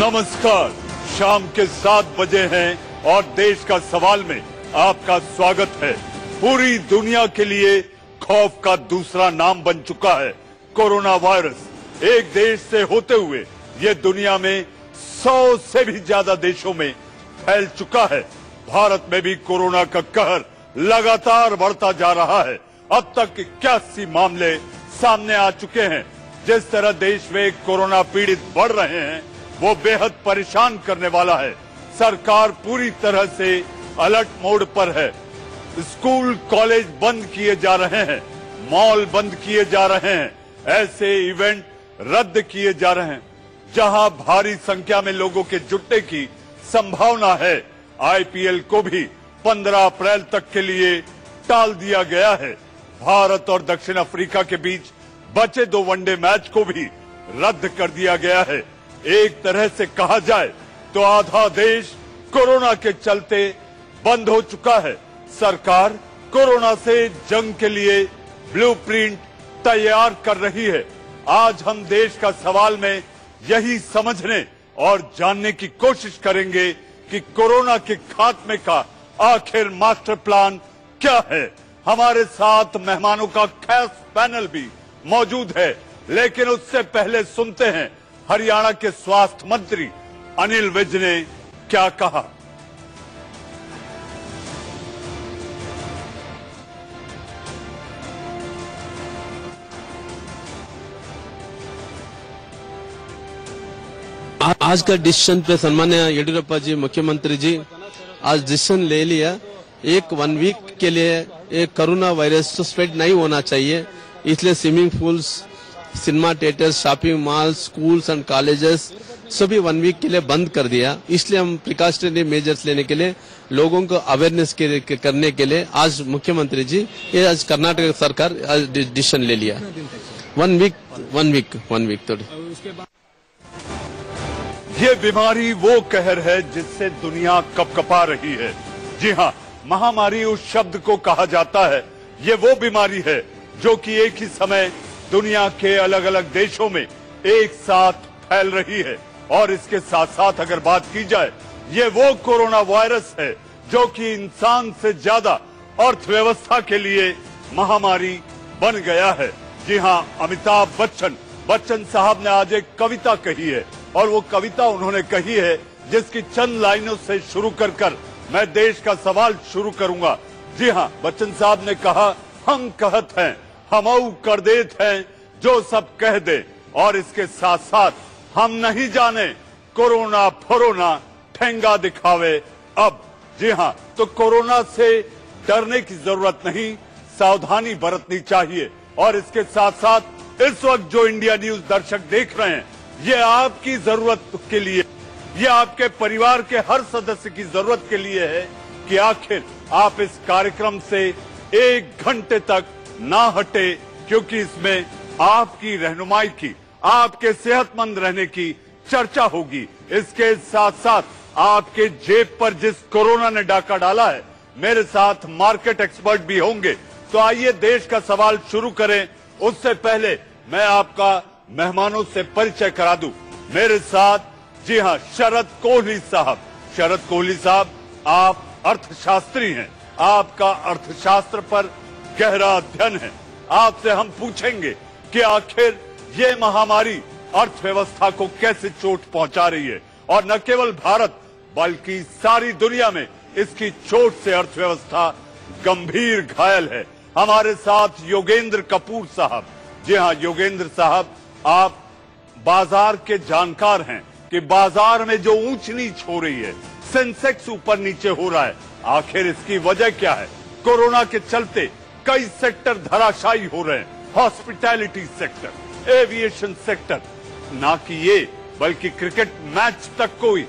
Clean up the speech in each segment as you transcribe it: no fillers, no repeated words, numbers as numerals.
नमस्कार। शाम के 7 बजे हैं और देश का सवाल में आपका स्वागत है। पूरी दुनिया के लिए खौफ का दूसरा नाम बन चुका है कोरोना वायरस। एक देश से होते हुए ये दुनिया में 100 से भी ज्यादा देशों में फैल चुका है। भारत में भी कोरोना का कहर लगातार बढ़ता जा रहा है। अब तक 81 मामले सामने आ चुके हैं। जिस तरह देश में कोरोना पीड़ित बढ़ रहे हैं वो बेहद परेशान करने वाला है। सरकार पूरी तरह से अलर्ट मोड पर है। स्कूल कॉलेज बंद किए जा रहे हैं, मॉल बंद किए जा रहे हैं, ऐसे इवेंट रद्द किए जा रहे हैं जहां भारी संख्या में लोगों के जुटने की संभावना है। आईपीएल को भी 15 अप्रैल तक के लिए टाल दिया गया है। भारत और दक्षिण अफ्रीका के बीच बचे 2 वनडे मैच को भी रद्द कर दिया गया है। एक तरह से कहा जाए तो आधा देश कोरोना के चलते बंद हो चुका है। सरकार कोरोना से जंग के लिए ब्लूप्रिंट तैयार कर रही है। आज हम देश का सवाल में यही समझने और जानने की कोशिश करेंगे कि कोरोना के खात्मे का आखिर मास्टर प्लान क्या है। हमारे साथ मेहमानों का खास पैनल भी मौजूद है, लेकिन उससे पहले सुनते हैं हरियाणा के स्वास्थ्य मंत्री अनिल विज ने क्या कहा। आज का डिसीजन पे सम्मान्य येदियुरप्पा जी, मुख्यमंत्री जी, आज डिसीजन ले लिया। एक 1 वीक के लिए एक कोरोना वायरस तो स्प्रेड नहीं होना चाहिए, इसलिए swimming pools, cinema theatres, shopping mall, schools and colleges सभी 1 वीक के लिए बंद कर दिया। इसलिए हम प्रिकॉशनरी मेजर्स लेने के लिए, लोगों को अवेयरनेस करने के लिए आज मुख्यमंत्री जी, ये आज कर्नाटक सरकार आज डिसीजन ले लिया। 1 वीक थोड़ी। ये बीमारी वो कहर है जिससे दुनिया कपकपा रही है। जी हाँ, महामारी उस शब्द को कहा जाता है। ये वो बीमारी है जो कि एक ही समय दुनिया के अलग अलग देशों में एक साथ फैल रही है। और इसके साथ साथ अगर बात की जाए, ये वो कोरोना वायरस है जो कि इंसान से ज्यादा अर्थव्यवस्था के लिए महामारी बन गया है। जी हाँ, अमिताभ बच्चन साहब ने आज एक कविता कही है और वो कविता उन्होंने कही है जिसकी चंद लाइनों से शुरू कर मैं देश का सवाल शुरू करूंगा। जी हाँ, बच्चन साहब ने कहा, हम कहत हैं हमऊ कर देत हैं जो सब कह दे, और इसके साथ साथ हम नहीं जाने कोरोना फरोना ठेंगा दिखावे अब। जी हाँ, तो कोरोना से डरने की जरूरत नहीं, सावधानी बरतनी चाहिए। और इसके साथ साथ इस वक्त जो इंडिया न्यूज दर्शक देख रहे हैं, ये आपकी जरूरत के लिए, ये आपके परिवार के हर सदस्य की जरूरत के लिए है कि आखिर आप इस कार्यक्रम से 1 घंटे तक ना हटे, क्योंकि इसमें आपकी रहनुमाई की, आपके सेहतमंद रहने की चर्चा होगी। इसके साथ साथ आपके जेब पर जिस कोरोना ने डाका डाला है, मेरे साथ मार्केट एक्सपर्ट भी होंगे। तो आइए देश का सवाल शुरू करें। उससे पहले मैं आपका मेहमानों से परिचय करा दूं। मेरे साथ जी हाँ शरद कोहली साहब, आप अर्थशास्त्री हैं, आपका अर्थशास्त्र पर गहरा अध्ययन है। आपसे हम पूछेंगे कि आखिर ये महामारी अर्थव्यवस्था को कैसे चोट पहुंचा रही है, और न केवल भारत बल्कि सारी दुनिया में इसकी चोट से अर्थव्यवस्था गंभीर घायल है। हमारे साथ योगेंद्र कपूर साहब। जी हाँ योगेंद्र साहब, आप बाजार के जानकार हैं कि बाजार में जो ऊंच नीच हो रही है, सेंसेक्स ऊपर नीचे हो रहा है, आखिर इसकी वजह क्या है? कोरोना के चलते कई सेक्टर धराशायी हो रहे हैं, हॉस्पिटैलिटी सेक्टर, एविएशन सेक्टर, ना कि ये बल्कि क्रिकेट मैच तक को ही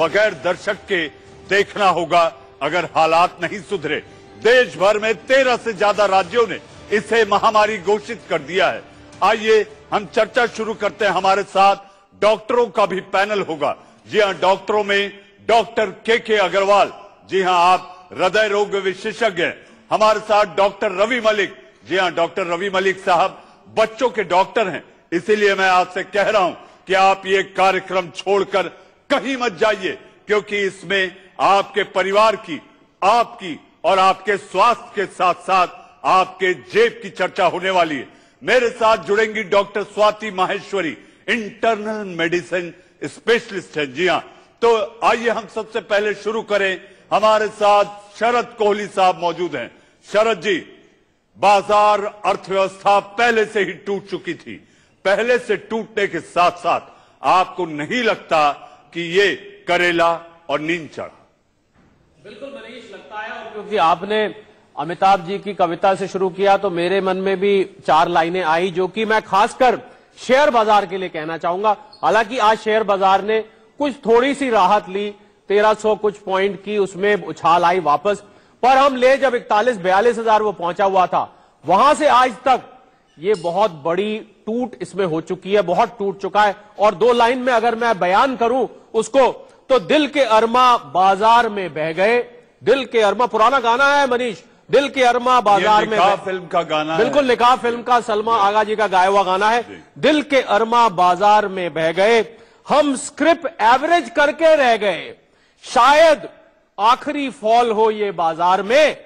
बगैर दर्शक के देखना होगा अगर हालात नहीं सुधरे। देश भर में 13 से ज्यादा राज्यों ने इसे महामारी घोषित कर दिया है। आइए हम चर्चा शुरू करते हैं। हमारे साथ डॉक्टरों का भी पैनल होगा। जी हाँ, डॉक्टरों में डॉक्टर के अग्रवाल। जी हाँ, आप हृदय रोग विशेषज्ञ हैं। हमारे साथ डॉक्टर रवि मलिक। जी हाँ, डॉक्टर रवि मलिक साहब बच्चों के डॉक्टर हैं, इसीलिए मैं आपसे कह रहा हूं कि आप ये कार्यक्रम छोड़कर कहीं मत जाइए, क्योंकि इसमें आपके परिवार की, आपकी और आपके स्वास्थ्य के साथ साथ आपके जेब की चर्चा होने वाली है। मेरे साथ जुड़ेंगी doctor Swati Maheshwari, internal medicine specialist हैं। जी हां, तो आइए हम सबसे पहले शुरू करें। हमारे साथ शरद कोहली साहब मौजूद हैं। शरद जी, बाजार अर्थव्यवस्था पहले से ही टूट चुकी थी। पहले से टूटने के साथ साथ आपको नहीं लगता कि ये करेला और नींद चढ़ा? बिल्कुल मनीष, लगता है। और क्योंकि आपने अमिताभ जी की कविता से शुरू किया तो मेरे मन में भी चार लाइनें आई जो कि मैं खासकर शेयर बाजार के लिए कहना चाहूंगा। हालांकि आज शेयर बाजार ने कुछ थोड़ी सी राहत ली, 1300 कुछ पॉइंट की उसमें उछाल आई वापस, पर हम ले जब 41-42 हजार वो पहुंचा हुआ था, वहां से आज तक ये बहुत बड़ी टूट इसमें हो चुकी है, बहुत टूट चुका है। और दो लाइन में अगर मैं बयान करूं उसको तो दिल के अरमा बाजार में बह गए। दिल के अरमा पुराना गाना है मनीष, दिल के अरमा बाजार में, फिल्म का गाना, बिल्कुल निकाह फिल्म का सलमा आगा जी का गाया हुआ गाना है। दिल के अरमा बाजार में बह गए, हम स्क्रिप्ट एवरेज करके रह गए, शायद आखिरी फॉल हो ये बाजार में,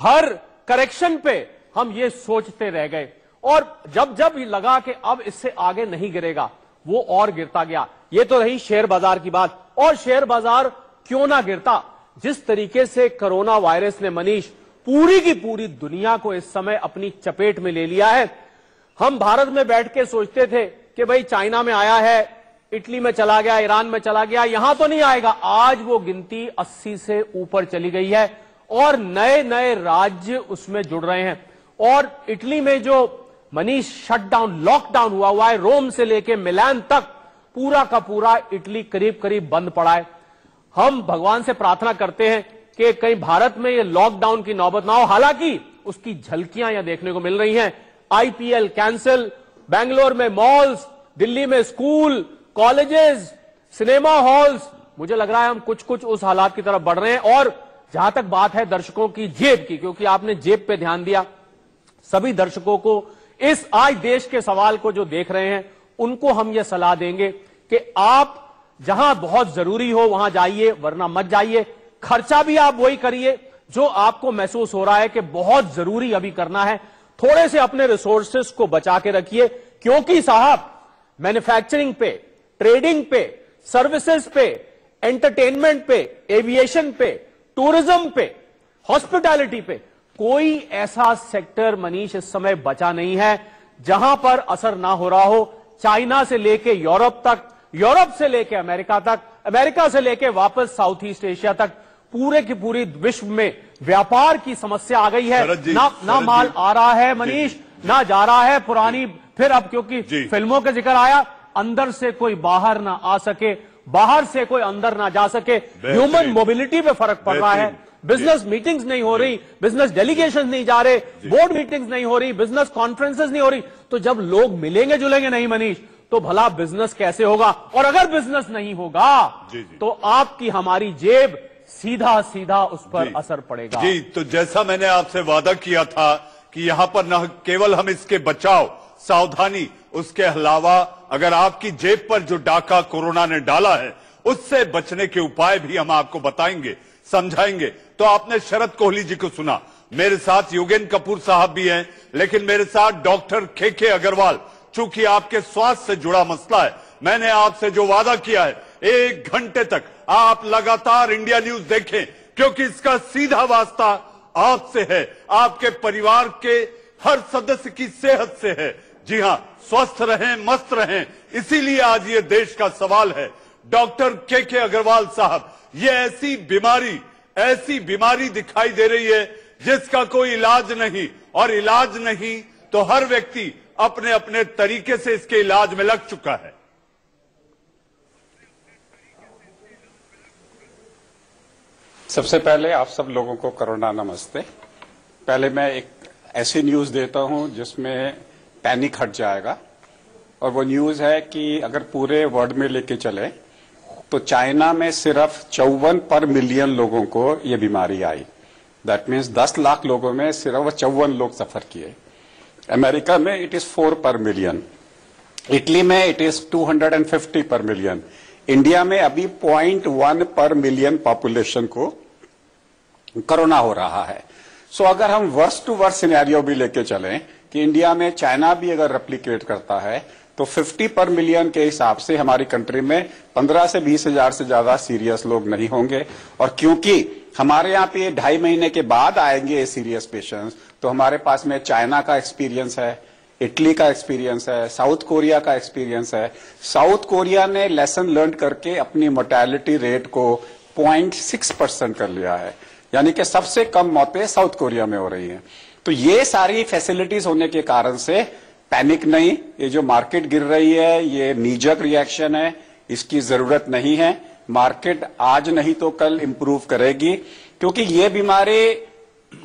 हर करेक्शन पे हम ये सोचते रह गए। और जब जब लगा कि अब इससे आगे नहीं गिरेगा, वो और गिरता गया। ये तो रही शेयर बाजार की बात। और शेयर बाजार क्यों ना गिरता, जिस तरीके से कोरोना वायरस ने मनीष पूरी की पूरी दुनिया को इस समय अपनी चपेट में ले लिया है। हम भारत में बैठ के सोचते थे कि भाई चाइना में आया है, इटली में चला गया, ईरान में चला गया, यहां तो नहीं आएगा। आज वो गिनती 80 से ऊपर चली गई है और नए नए राज्य उसमें जुड़ रहे हैं। और इटली में जो मनीष शटडाउन, लॉकडाउन हुआ है, रोम से लेके मिलान तक पूरा का पूरा इटली करीब करीब बंद पड़ा है। हम भगवान से प्रार्थना करते हैं कि कहीं भारत में ये लॉकडाउन की नौबत ना हो। हालांकि उसकी झलकियां यहां देखने को मिल रही हैं। आईपीएल कैंसिल, बेंगलोर में मॉल्स, दिल्ली में स्कूल, कॉलेजेस, सिनेमा हॉल्स, मुझे लग रहा है हम कुछ कुछ उस हालात की तरफ बढ़ रहे हैं। और जहां तक बात है दर्शकों की जेब की, क्योंकि आपने जेब पे ध्यान दिया, सभी दर्शकों को इस आज देश के सवाल को जो देख रहे हैं उनको हम यह सलाह देंगे कि आप जहां बहुत जरूरी हो वहां जाइए, वरना मत जाइए। खर्चा भी आप वही करिए जो आपको महसूस हो रहा है कि बहुत जरूरी अभी करना है। थोड़े से अपने रिसोर्सेस को बचा के रखिए, क्योंकि साहब मैन्युफैक्चरिंग पे, ट्रेडिंग पे, सर्विसेज पे, एंटरटेनमेंट पे, एविएशन पे, टूरिज्म पे, हॉस्पिटैलिटी पे कोई ऐसा सेक्टर मनीष इस समय बचा नहीं है जहां पर असर ना हो रहा हो। चाइना से लेके यूरोप तक, यूरोप से लेके अमेरिका तक, अमेरिका से लेके वापस साउथ ईस्ट एशिया तक पूरे की पूरी विश्व में व्यापार की समस्या आ गई है। ना माल आ रहा है मनीष, ना जा रहा है। पुरानी फिर अब क्योंकि फिल्मों का जिक्र आया, अंदर से कोई बाहर ना आ सके, बाहर से कोई अंदर ना जा सके, ह्यूमन मोबिलिटी पे फर्क पड़ रहा है। बिजनेस मीटिंग्स नहीं हो रही, बिजनेस डेलीगेशन नहीं जा रहे, बोर्ड मीटिंग्स नहीं हो रही, बिजनेस कॉन्फ्रेंसेस नहीं हो रही। तो जब लोग मिलेंगे जुलेंगे नहीं मनीष, तो भला बिजनेस कैसे होगा? और अगर बिजनेस नहीं होगा तो आपकी हमारी जेब सीधा सीधा उस पर असर पड़ेगा। जी, तो जैसा मैंने आपसे वादा किया था कि यहां पर न केवल हम इसके बचाव, सावधानी, उसके अलावा अगर आपकी जेब पर जो डाका कोरोना ने डाला है उससे बचने के उपाय भी हम आपको बताएंगे, समझाएंगे। तो आपने शरद कोहली जी को सुना, मेरे साथ योगेंद्र कपूर साहब भी हैं, लेकिन मेरे साथ डॉक्टर के.के. अग्रवाल, चूंकि आपके स्वास्थ्य से जुड़ा मसला है, मैंने आपसे जो वादा किया है 1 घंटे तक आप लगातार इंडिया न्यूज देखें, क्योंकि इसका सीधा वास्ता आपसे है, आपके परिवार के हर सदस्य की सेहत से है। जी हां, स्वस्थ रहें, मस्त रहें, इसीलिए आज ये देश का सवाल है। Doctor K K. अग्रवाल साहब, ये ऐसी बीमारी दिखाई दे रही है जिसका कोई इलाज नहीं, और इलाज नहीं तो हर व्यक्ति अपने अपने तरीके से इसके इलाज में लग चुका है। सबसे पहले आप सब लोगों को कोरोना नमस्ते। पहले मैं एक ऐसी न्यूज देता हूं जिसमें पैनिक हट जाएगा, और वो न्यूज है कि अगर पूरे वर्ल्ड में लेके चले तो चाइना में सिर्फ 54 पर मिलियन लोगों को ये बीमारी आई। दैट मीन्स 10 लाख लोगों में सिर्फ 54 लोग सफर किए। अमेरिका में it is 4 per million. Italy में it is 250 per million. India में अभी 0.1 पर मिलियन पॉपुलेशन को कोरोना हो रहा है. सो अगर हम वर्स्ट टू वर्स्ट सिनेरियो भी लेके चलें कि इंडिया में चाइना भी अगर रेप्लिकेट करता है तो 50 पर मिलियन के हिसाब से हमारी कंट्री में 15 से 20,000 से ज्यादा सीरियस लोग नहीं होंगे. और क्योंकि हमारे यहाँ पे 2.5 महीने के बाद आएंगे ये सीरियस पेशेंट्स, तो हमारे पास में चाइना का एक्सपीरियंस है, इटली का एक्सपीरियंस है, साउथ कोरिया का एक्सपीरियंस है. साउथ कोरिया ने लेसन लर्न करके अपनी मोर्टेलिटी रेट को 0.6% कर लिया है, यानी कि सबसे कम मौतें साउथ कोरिया में हो रही हैं. तो ये सारी फैसिलिटीज होने के कारण से पैनिक नहीं, ये जो मार्केट गिर रही है ये नीजक रिएक्शन है, इसकी जरूरत नहीं है. मार्केट आज नहीं तो कल इंप्रूव करेगी, क्योंकि ये बीमारी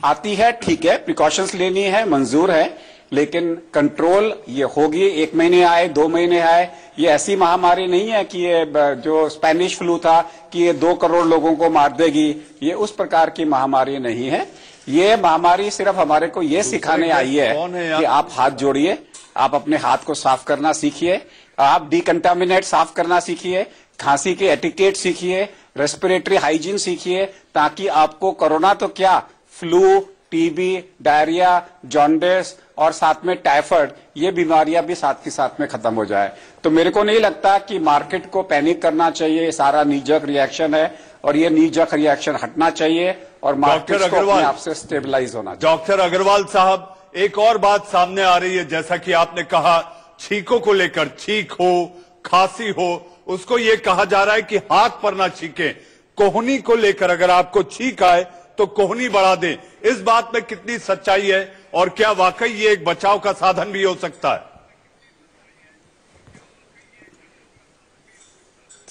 आती है, ठीक है, प्रिकॉशंस लेनी है, मंजूर है, लेकिन कंट्रोल ये होगी. 1 महीने आए, 2 महीने आए, ये ऐसी महामारी नहीं है कि ये जो स्पेनिश फ्लू था कि ये 2 करोड़ लोगों को मार देगी. ये उस प्रकार की महामारी नहीं है. ये महामारी सिर्फ हमारे को ये सिखाने आई है कि आप हाथ जोड़िए, आप अपने हाथ को साफ करना सीखिए, आप डिकंटामिनेट साफ करना सीखिए, खांसी के एटिकेट सीखिए, रेस्पिरेटरी हाइजीन सीखिए, ताकि आपको कोरोना तो क्या, फ्लू, टीबी, डायरिया, जॉन्डिस और साथ में टाइफाइड, ये बीमारियां भी साथ के साथ में खत्म हो जाए. तो मेरे को नहीं लगता कि मार्केट को पैनिक करना चाहिए. सारा नीजक रिएक्शन है और ये नीजक रिएक्शन हटना चाहिए और मार्केट को अपने आप से स्टेबलाइज होना चाहिए. डॉक्टर अग्रवाल साहब, एक और बात सामने आ रही है, जैसा कि आपने कहा छींकों को लेकर, छींक हो, खांसी हो, उसको ये कहा जा रहा है कि हाथ पर ना छींकें. कोहनी को लेकर अगर आपको छींक आए तो कोहनी बढ़ा दें, इस बात में कितनी सच्चाई है और क्या वाकई ये एक बचाव का साधन भी हो सकता है?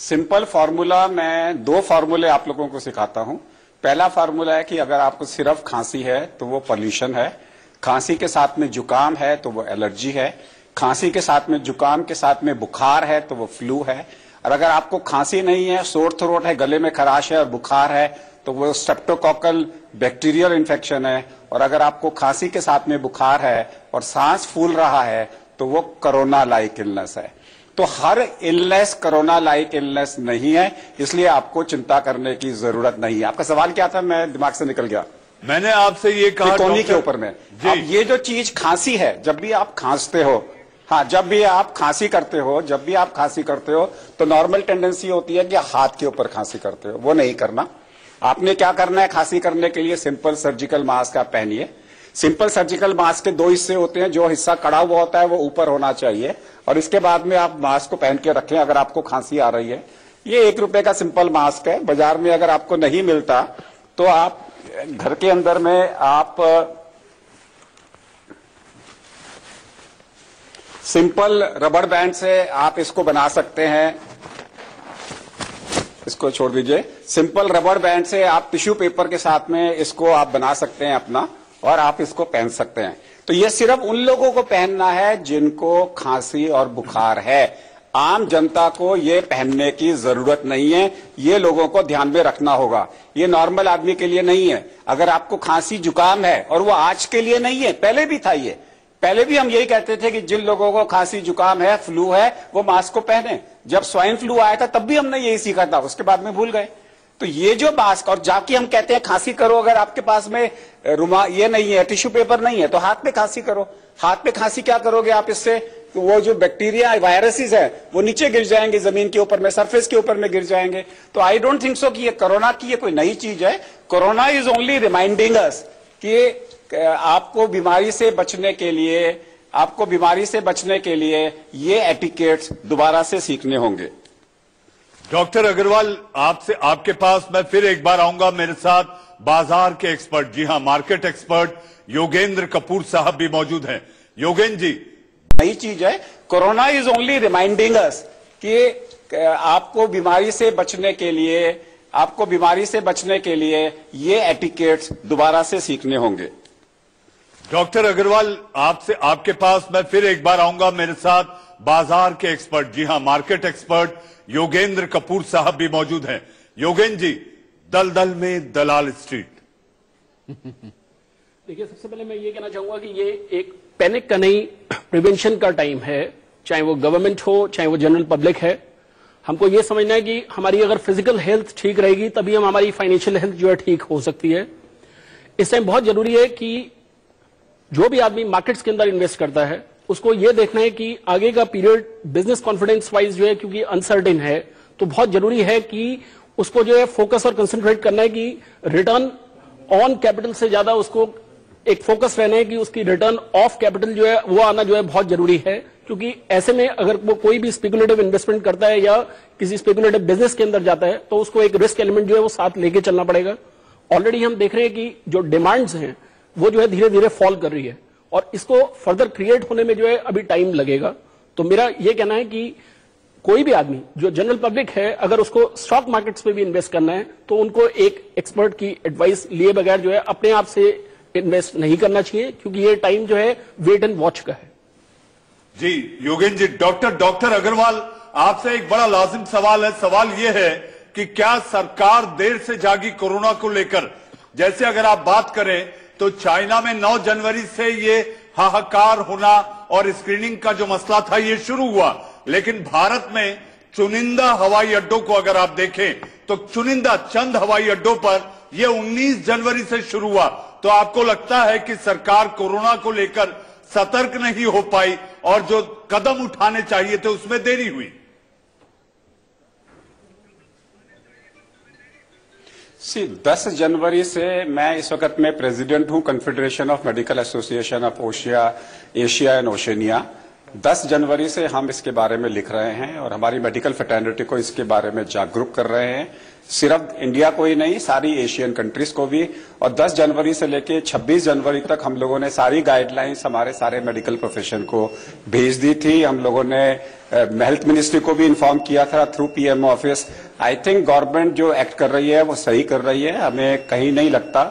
सिंपल फार्मूला, मैं 2 फार्मूले आप लोगों को सिखाता हूं. पहला फार्मूला है कि अगर आपको सिर्फ खांसी है तो वो पॉल्यूशन है, खांसी के साथ में जुकाम है तो वो एलर्जी है, खांसी के साथ में जुकाम के साथ में बुखार है तो वो फ्लू है, और अगर आपको खांसी नहीं है, सोर थ्रोट है, गले में खराश है और बुखार है तो वो स्ट्रेप्टोकॉकल बैक्टीरियल इन्फेक्शन है, और अगर आपको खांसी के साथ में बुखार है और सांस फूल रहा है तो वो कोरोना लाइक इलनेस है. तो हर इलनेस कोरोना लाइक इलनेस नहीं है, इसलिए आपको चिंता करने की जरूरत नहीं है. आपका सवाल क्या था, मैं दिमाग से निकल गया. मैंने आपसे ये कहा कोहनी के ऊपर में, अब ये जो चीज खांसी है, जब भी आप खांसते हो, हाँ, जब भी आप खांसी करते हो, जब भी आप खांसी करते हो तो नॉर्मल टेंडेंसी होती है कि हाथ के ऊपर खांसी करते हो, वो नहीं करना. आपने क्या करना है, खांसी करने के लिए सिंपल सर्जिकल मास्क आप पहनिए. सिंपल सर्जिकल मास्क के 2 हिस्से होते हैं, जो हिस्सा कड़ा हुआ होता है वो ऊपर होना चाहिए और इसके बाद में आप मास्क को पहन के रखें अगर आपको खांसी आ रही है. ये 1 रुपए का सिंपल मास्क है, बाजार में अगर आपको नहीं मिलता तो आप घर के अंदर में आप सिंपल रबड़ बैंड से आप इसको बना सकते हैं, इसको छोड़ दीजिए. सिंपल रबड़ बैंड से आप टिश्यू पेपर के साथ में इसको आप बना सकते हैं अपना और आप इसको पहन सकते हैं. तो ये सिर्फ उन लोगों को पहनना है जिनको खांसी और बुखार है. आम जनता को ये पहनने की जरूरत नहीं है, ये लोगों को ध्यान में रखना होगा. ये नॉर्मल आदमी के लिए नहीं है. अगर आपको खांसी जुकाम है, और वो आज के लिए नहीं है, पहले भी था ये, पहले भी हम यही कहते थे कि जिन लोगों को खांसी जुकाम है, फ्लू है, वो मास्क को पहने. जब स्वाइन फ्लू आया था तब भी हमने यही सीखा था, उसके बाद में भूल गए. तो ये जो मास्क, और जाके हम कहते हैं खांसी करो, अगर आपके पास में ये नहीं है, टिश्यू पेपर नहीं है, तो हाथ पे खांसी करो. हाथ पे खांसी क्या करोगे आप, इससे तो वो जो बैक्टीरिया वायरसेस है वो नीचे गिर जाएंगे, जमीन के ऊपर में, सरफेस के ऊपर में गिर जाएंगे. तो आई डोंट थिंक सो कि ये कोरोना की ये कोई नई चीज है. Corona is only reminding us कि आपको बीमारी से बचने के लिए, आपको बीमारी से बचने के लिए ये एटिकेट्स दोबारा से सीखने होंगे. डॉक्टर अग्रवाल, आपसे, आपके पास मैं फिर एक बार आऊंगा. मेरे साथ बाजार के एक्सपर्ट, जी हां, मार्केट एक्सपर्ट योगेंद्र कपूर साहब भी मौजूद हैं. योगेंद्र जी, नई चीज है, corona is only reminding us कि आपको बीमारी से बचने के लिए, आपको बीमारी से बचने के लिए ये एटिकेट्स दोबारा से सीखने होंगे. डॉक्टर अग्रवाल, आपसे, आपके पास मैं फिर एक बार आऊंगा. मेरे साथ बाजार के एक्सपर्ट, जी हां, मार्केट एक्सपर्ट योगेंद्र कपूर साहब भी मौजूद हैं. योगेंद्र जी, दलदल में दलाल स्ट्रीट. देखिए, सबसे पहले मैं ये कहना चाहूंगा कि ये एक पैनिक का नहीं, प्रिवेंशन का टाइम है. चाहे वो गवर्नमेंट हो चाहे वो जनरल पब्लिक है, हमको ये समझना है कि हमारी अगर फिजिकल हेल्थ ठीक रहेगी तभी हम हमारी फाइनेंशियल हेल्थ जो है ठीक हो सकती है। इस टाइम बहुत जरूरी है कि जो भी आदमी मार्केट्स के अंदर इन्वेस्ट करता है उसको ये देखना है कि आगे का पीरियड बिजनेस कॉन्फिडेंस वाइज जो है क्योंकि अनसर्टेन है, तो बहुत जरूरी है कि उसको जो है फोकस और कंसंट्रेट करना है कि रिटर्न ऑन कैपिटल से ज्यादा उसको एक फोकस रहना है कि उसकी रिटर्न ऑफ कैपिटल जो है वो आना जो है बहुत जरूरी है। क्योंकि ऐसे में अगर वो कोई भी स्पेकुलेटिव इन्वेस्टमेंट करता है या किसी स्पेकुलेटिव बिजनेस के अंदर जाता है तो उसको एक रिस्क एलिमेंट जो है वो साथ लेके चलना पड़ेगा। ऑलरेडी हम देख रहे हैं कि जो डिमांड्स हैं वो जो है धीरे धीरे फॉल कर रही है और इसको फर्दर क्रिएट होने में जो है अभी टाइम लगेगा। तो मेरा ये कहना है कि कोई भी आदमी जो जनरल पब्लिक है अगर उसको स्टॉक मार्केट्स में भी इन्वेस्ट करना है तो उनको एक एक्सपर्ट की एडवाइस लिए बगैर जो है अपने आप से इन्वेस्ट नहीं करना चाहिए, क्योंकि ये टाइम जो है वेट एंड वॉच का है। जी योगेंद्र जी, डॉक्टर अग्रवाल आपसे एक बड़ा लाजिम सवाल है। सवाल ये है कि क्या सरकार देर से जागी कोरोना को लेकर? जैसे अगर आप बात करें तो चाइना में 9 जनवरी से ये हाहाकार होना और स्क्रीनिंग का जो मसला था ये शुरू हुआ, लेकिन भारत में चुनिंदा हवाई अड्डों को अगर आप देखें तो चुनिंदा चंद हवाई अड्डों पर ये 19 जनवरी से शुरू हुआ। तो आपको लगता है कि सरकार कोरोना को लेकर सतर्क नहीं हो पाई और जो कदम उठाने चाहिए थे उसमें देरी हुई? सी 10 जनवरी से मैं इस वक्त में प्रेसिडेंट हूं confederation of medical association of Asia and Oceania. 10 जनवरी से हम इसके बारे में लिख रहे हैं और हमारी मेडिकल फ्रेटर्निटी को इसके बारे में जागरूक कर रहे हैं, सिर्फ इंडिया को ही नहीं सारी एशियन कंट्रीज को भी। और 10 जनवरी से लेकर 26 जनवरी तक हम लोगों ने सारी गाइडलाइंस हमारे सारे मेडिकल प्रोफेशन को भेज दी थी। हम लोगों ने हेल्थ मिनिस्ट्री को भी इन्फॉर्म किया था through PMO office. I think government जो एक्ट कर रही है वो सही कर रही है, हमें कहीं नहीं लगता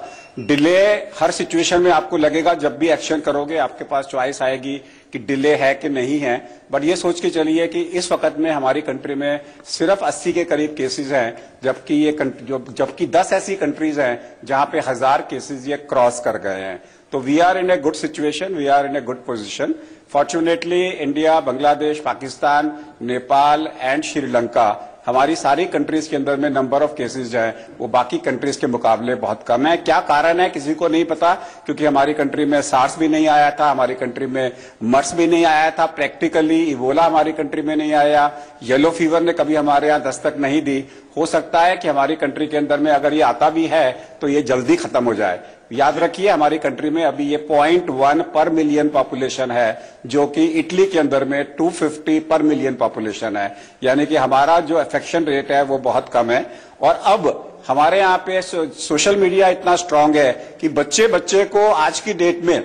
डिले। हर सिचुएशन में आपको लगेगा जब भी एक्शन करोगे आपके पास चॉइस आएगी कि डिले है कि नहीं है, बट ये सोच के चलिए कि इस वक्त में हमारी कंट्री में सिर्फ 80 के करीब केसेस हैं, जबकि 10 ऐसी कंट्रीज हैं जहां पे 1000 केसेस ये क्रॉस कर गए हैं। तो we are in a good situation, we are in a good position. Fortunately India, Bangladesh, Pakistan, Nepal and Sri Lanka, हमारी सारी कंट्रीज के अंदर में नंबर ऑफ केसेज जो है वो बाकी कंट्रीज के मुकाबले बहुत कम है। क्या कारण है किसी को नहीं पता, क्योंकि हमारी कंट्री में सार्स भी नहीं आया था, हमारी कंट्री में मर्स भी नहीं आया था, प्रैक्टिकली इबोला हमारी कंट्री में नहीं आया, येलो फीवर ने कभी हमारे यहाँ दस्तक नहीं दी। हो सकता है कि हमारी कंट्री के अंदर में अगर ये आता भी है तो ये जल्दी खत्म हो जाए। याद रखिए हमारी कंट्री में अभी ये 0.1 पर मिलियन पॉपुलेशन है, जो कि इटली के अंदर में 250 पर मिलियन पॉपुलेशन है, यानी कि हमारा जो इन्फेक्शन रेट है वो बहुत कम है। और अब हमारे यहाँ पे सोशल मीडिया इतना स्ट्रांग है कि बच्चे बच्चे को आज की डेट में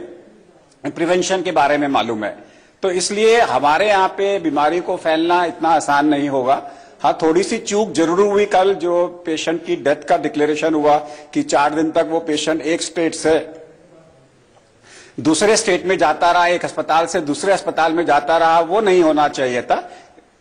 प्रिवेंशन के बारे में मालूम है, तो इसलिए हमारे यहाँ पे बीमारी को फैलना इतना आसान नहीं होगा। हाँ, थोड़ी सी चूक जरूर हुई कल जो पेशेंट की डेथ का डिक्लेरेशन हुआ कि 4 दिन तक वो पेशेंट एक स्टेट से दूसरे स्टेट में जाता रहा, एक अस्पताल से दूसरे अस्पताल में जाता रहा, वो नहीं होना चाहिए था।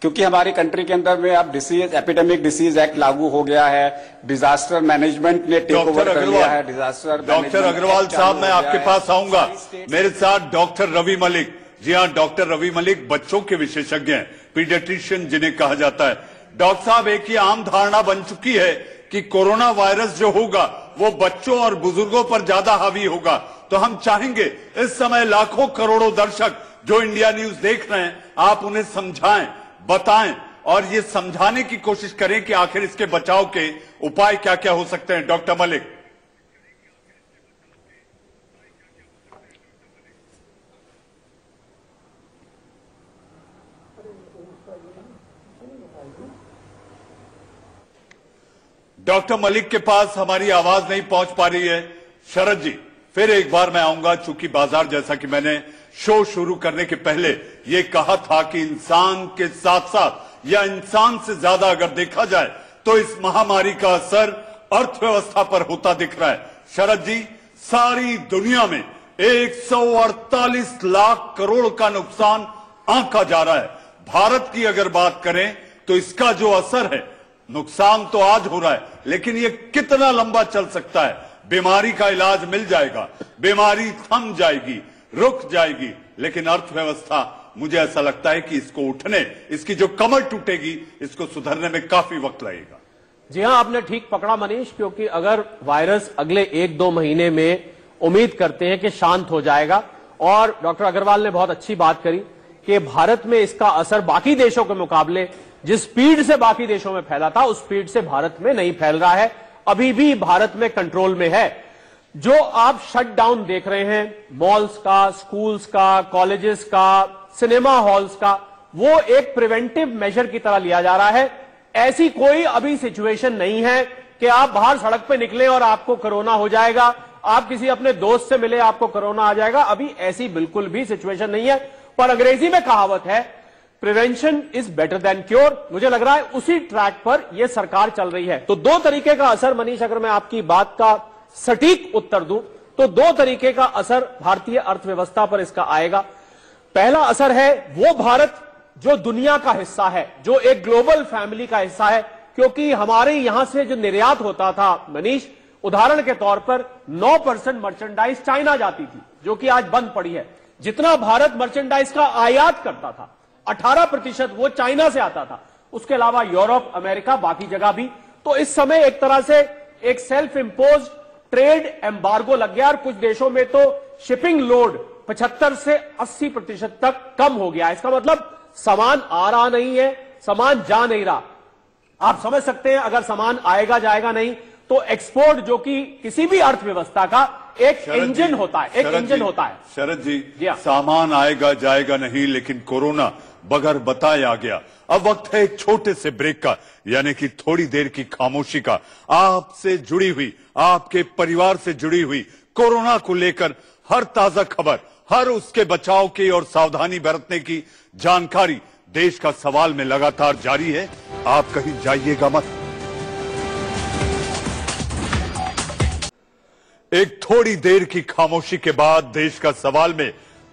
क्योंकि हमारी कंट्री के अंदर में अब डिसीज एपिडेमिक डिसीज एक्ट लागू हो गया है, डिजास्टर मैनेजमेंट ने टेक ओवर कर लिया है। डिजास्टर डॉक्टर अग्रवाल साहब मैं आपके पास आऊंगा, मेरे साथ डॉक्टर रवि मलिक। जी हाँ, डॉक्टर रवि मलिक बच्चों के विशेषज्ञ हैं, पीडियाट्रिशियन जिन्हें कहा जाता है। डॉक्टर साहब, एक ही आम धारणा बन चुकी है कि कोरोना वायरस जो होगा वो बच्चों और बुजुर्गों पर ज्यादा हावी होगा, तो हम चाहेंगे इस समय लाखों करोड़ों दर्शक जो इंडिया न्यूज देख रहे हैं आप उन्हें समझाएं, बताएं और ये समझाने की कोशिश करें कि आखिर इसके बचाव के उपाय क्या क्या हो सकते हैं। डॉक्टर मलिक, डॉक्टर मलिक के पास हमारी आवाज नहीं पहुंच पा रही है। शरद जी, फिर एक बार मैं आऊंगा, चूंकि बाजार जैसा कि मैंने शो शुरू करने के पहले ये कहा था कि इंसान के साथ साथ या इंसान से ज्यादा अगर देखा जाए तो इस महामारी का असर अर्थव्यवस्था पर होता दिख रहा है। शरद जी, सारी दुनिया में 148 लाख करोड़ का नुकसान आंका जा रहा है। भारत की अगर बात करें तो इसका जो असर है, नुकसान तो आज हो रहा है लेकिन ये कितना लंबा चल सकता है? बीमारी का इलाज मिल जाएगा, बीमारी थम जाएगी, रुक जाएगी, लेकिन अर्थव्यवस्था मुझे ऐसा लगता है कि इसको उठने, इसकी जो कमर टूटेगी, इसको सुधरने में काफी वक्त लगेगा। जी हां, आपने ठीक पकड़ा मनीष, क्योंकि अगर वायरस अगले एक दो महीने में उम्मीद करते हैं कि शांत हो जाएगा, और डॉक्टर अग्रवाल ने बहुत अच्छी बात करी कि भारत में इसका असर बाकी देशों के मुकाबले जिस स्पीड से बाकी देशों में फैला था उस स्पीड से भारत में नहीं फैल रहा है, अभी भी भारत में कंट्रोल में है। जो आप शटडाउन देख रहे हैं मॉल्स का, स्कूल्स का, कॉलेजेस का, सिनेमा हॉल्स का, वो एक प्रिवेंटिव मेजर की तरह लिया जा रहा है। ऐसी कोई अभी सिचुएशन नहीं है कि आप बाहर सड़क पे निकले और आपको कोरोना हो जाएगा, आप किसी अपने दोस्त से मिले आपको कोरोना आ जाएगा, अभी ऐसी बिल्कुल भी सिचुएशन नहीं है। पर अंग्रेजी में कहावत है prevention is better than cure, मुझे लग रहा है उसी ट्रैक पर यह सरकार चल रही है। तो दो तरीके का असर मनीष, अगर मैं आपकी बात का सटीक उत्तर दूं तो दो तरीके का असर भारतीय अर्थव्यवस्था पर इसका आएगा। पहला असर है वो भारत जो दुनिया का हिस्सा है, जो एक ग्लोबल फैमिली का हिस्सा है, क्योंकि हमारे यहां से जो निर्यात होता था मनीष, उदाहरण के तौर पर 9% मर्चेंडाइज चाइना जाती थी जो कि आज बंद पड़ी है। जितना भारत मर्चेंडाइज का आयात करता था 18% वो चाइना से आता था, उसके अलावा यूरोप, अमेरिका, बाकी जगह भी। तो इस समय एक तरह से एक सेल्फ इंपोज ट्रेड एम्बार्गो लग गया और कुछ देशों में तो शिपिंग लोड 75 से 80% तक कम हो गया। इसका मतलब सामान आ रहा नहीं है, सामान जा नहीं रहा। आप समझ सकते हैं अगर सामान आएगा जाएगा नहीं तो एक्सपोर्ट जो कि किसी भी अर्थव्यवस्था का एक इंजन होता है, एक इंजन होता है। शरद जी, सामान आएगा जाएगा नहीं, लेकिन कोरोना बगैर बताए आ गया। अब वक्त है एक छोटे से ब्रेक का, यानी कि थोड़ी देर की खामोशी का। आपसे जुड़ी हुई, आपके परिवार से जुड़ी हुई कोरोना को लेकर हर ताजा खबर, हर उसके बचाव की और सावधानी बरतने की जानकारी देश का सवाल में लगातार जारी है। आप कहीं जाइएगा मत। एक थोड़ी देर की खामोशी के बाद देश का सवाल में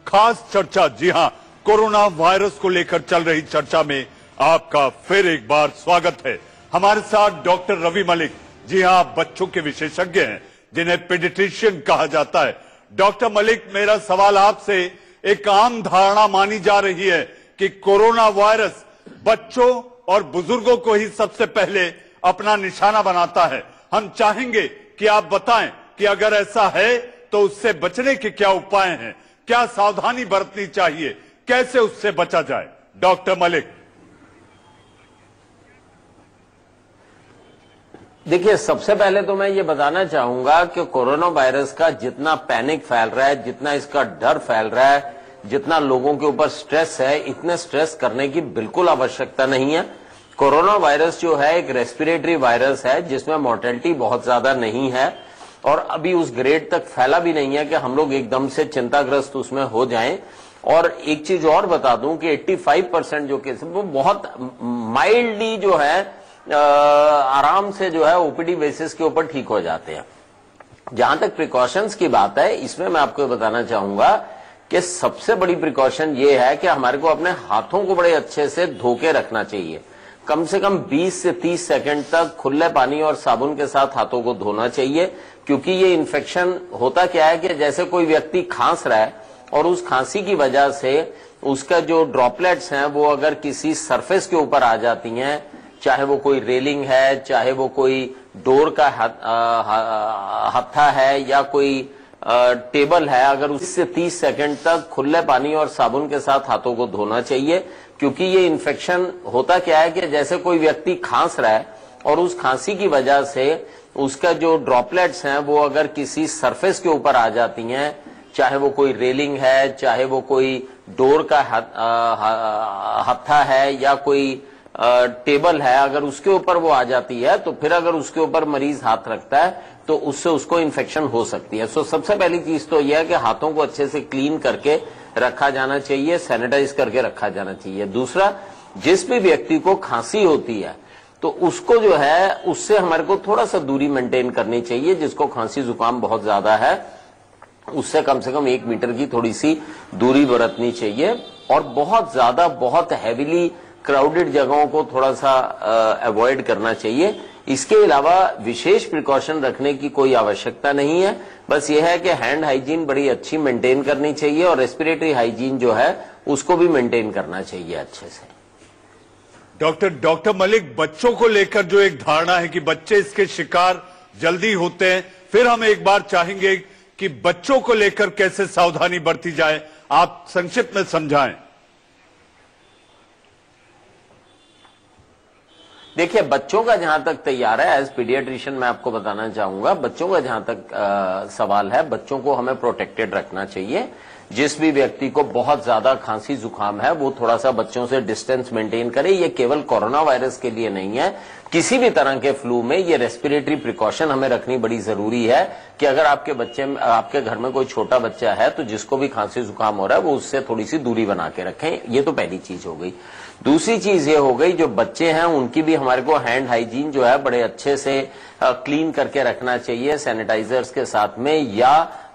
खास चर्चा, जी हां, कोरोना वायरस को लेकर चल रही चर्चा में आपका फिर एक बार स्वागत है। हमारे साथ डॉक्टर रवि मलिक, जी हां, आप बच्चों के विशेषज्ञ हैं जिन्हें पेडिट्रिशियन कहा जाता है। डॉक्टर मलिक, मेरा सवाल आपसे, एक आम धारणा मानी जा रही है कि कोरोना वायरस बच्चों और बुजुर्गों को ही सबसे पहले अपना निशाना बनाता है। हम चाहेंगे कि आप बताएं कि अगर ऐसा है तो उससे बचने के क्या उपाय हैं, क्या सावधानी बरतनी चाहिए, कैसे उससे बचा जाए। डॉक्टर मलिक, देखिए, सबसे पहले तो मैं ये बताना चाहूंगा कि कोरोना वायरस का जितना पैनिक फैल रहा है, जितना इसका डर फैल रहा है, जितना लोगों के ऊपर स्ट्रेस है, इतने स्ट्रेस करने की बिल्कुल आवश्यकता नहीं है। कोरोना वायरस जो है एक रेस्पिरेटरी वायरस है जिसमें मॉर्टेलिटी बहुत ज्यादा नहीं है और अभी उस ग्रेड तक फैला भी नहीं है कि हम लोग एकदम से चिंताग्रस्त उसमें हो जाएं। और एक चीज और बता दूं कि 85% जो केस वो बहुत माइल्डली जो है आराम से जो है ओपीडी बेसिस के ऊपर ठीक हो जाते हैं। जहां तक प्रिकॉशंस की बात है, इसमें मैं आपको बताना चाहूंगा कि सबसे बड़ी प्रिकॉशन ये है कि हमारे को अपने हाथों को बड़े अच्छे से धो के रखना चाहिए। कम से कम 20 से 30 सेकंड तक खुले पानी और साबुन के साथ हाथों को धोना चाहिए, क्योंकि ये इन्फेक्शन होता क्या है कि जैसे कोई व्यक्ति खांस रहा है और उस खांसी की वजह से उसका जो ड्रॉपलेट्स हैं वो अगर किसी सरफेस के ऊपर आ जाती हैं, चाहे वो कोई रेलिंग है, चाहे वो कोई डोर का हत्था है या कोई टेबल है, अगर उससे 30 सेकंड तक खुले पानी और साबुन के साथ हाथों को धोना चाहिए, क्योंकि ये इन्फेक्शन होता क्या है कि जैसे कोई व्यक्ति खांस रहा है और उस खांसी की वजह से उसका जो ड्रॉपलेट्स हैं वो अगर किसी सरफेस के ऊपर आ जाती हैं, चाहे वो कोई रेलिंग है, चाहे वो कोई डोर का हत्था है या कोई टेबल है, अगर उसके ऊपर वो आ जाती है तो फिर अगर उसके ऊपर मरीज हाथ रखता है तो उससे उसको इन्फेक्शन हो सकती है। सो सबसे पहली चीज तो यह है कि हाथों को अच्छे से क्लीन करके रखा जाना चाहिए, सैनिटाइज करके रखा जाना चाहिए। दूसरा, जिस भी व्यक्ति को खांसी होती है तो उसको जो है उससे हमारे को थोड़ा सा दूरी मेंटेन करनी चाहिए। जिसको खांसी जुकाम बहुत ज्यादा है उससे कम से कम 1 मीटर की थोड़ी सी दूरी बरतनी चाहिए और बहुत ज्यादा, बहुत हैवीली क्राउडेड जगहों को थोड़ा सा अवॉइड करना चाहिए। इसके अलावा विशेष प्रिकॉशन रखने की कोई आवश्यकता नहीं है। बस यह है कि हैंड हाइजीन बड़ी अच्छी मेंटेन करनी चाहिए और रेस्पिरेटरी हाइजीन जो है उसको भी मेंटेन करना चाहिए अच्छे से। डॉक्टर मलिक, बच्चों को लेकर जो एक धारणा है कि बच्चे इसके शिकार जल्दी होते हैं, फिर हम एक बार चाहेंगे कि बच्चों को लेकर कैसे सावधानी बरती जाए, आप संक्षिप्त में समझाएं। देखिए, बच्चों का जहां तक तैयार है, एज पीडियाट्रिशियन मैं आपको बताना चाहूंगा, बच्चों का जहां तक सवाल है, बच्चों को हमें प्रोटेक्टेड रखना चाहिए। जिस भी व्यक्ति को बहुत ज्यादा खांसी जुकाम है वो थोड़ा सा बच्चों से डिस्टेंस मेंटेन करे। ये केवल कोरोना वायरस के लिए नहीं है, किसी भी तरह के फ्लू में ये रेस्पिरेटरी प्रिकॉशन हमें रखनी बड़ी जरूरी है कि अगर आपके घर में कोई छोटा बच्चा है तो जिसको भी खांसी जुकाम हो रहा है वो उससे थोड़ी सी दूरी बना के रखें। ये तो पहली चीज हो गई। दूसरी चीज ये हो गई, जो बच्चे हैं उनकी भी हमारे को हैंड हाइजीन जो है बड़े अच्छे से क्लीन करके रखना चाहिए, सैनिटाइजर्स के साथ में या